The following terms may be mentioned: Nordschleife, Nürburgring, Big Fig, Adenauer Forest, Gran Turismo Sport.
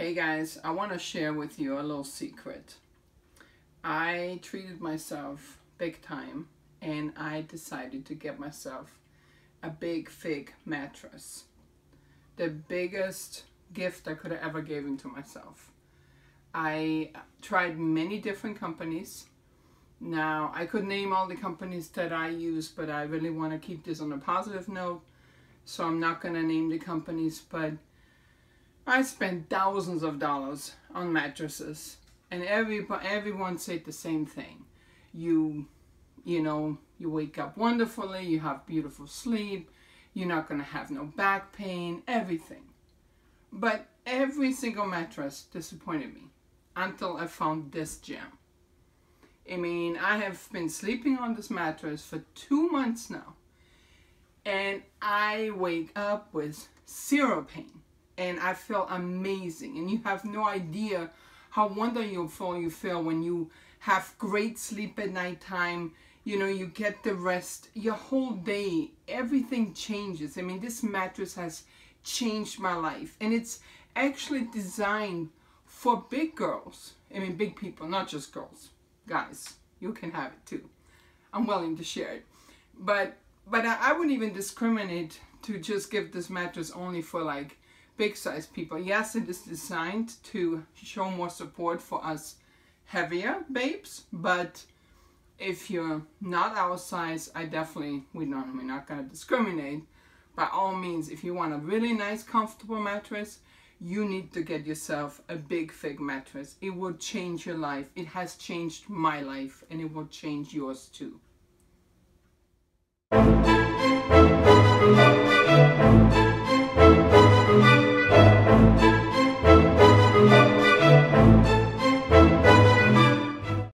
Hey guys, I want to share with you a little secret. I treated myself big time and I decided to get myself a Big Fig mattress. The biggest gift I could have ever given to myself. I tried many different companies. Now, I could name all the companies that I use, but I really want to keep this on a positive note, so I'm not going to name the companies, but I spent thousands of dollars on mattresses, and everyone said the same thing. You wake up wonderfully, you have beautiful sleep, you're not going to have no back pain, everything. But every single mattress disappointed me until I found this gem. I mean, I have been sleeping on this mattress for 2 months now, and I wake up with zero pain, and I feel amazing. And you have no idea how wonderful you feel when you have great sleep at nighttime. You know, you get the rest, your whole day, everything changes. I mean, this mattress has changed my life, and it's actually designed for big girls. I mean, big people, not just girls. Guys, you can have it too. I'm willing to share it. But I wouldn't even discriminate to just give this mattress only for like big size people. Yes, it is designed to show more support for us heavier babes, but if you're not our size, we're not gonna discriminate. By all means, if you want a really nice, comfortable mattress, you need to get yourself a Big Fig mattress. It will change your life. It has changed my life, and it will change yours too.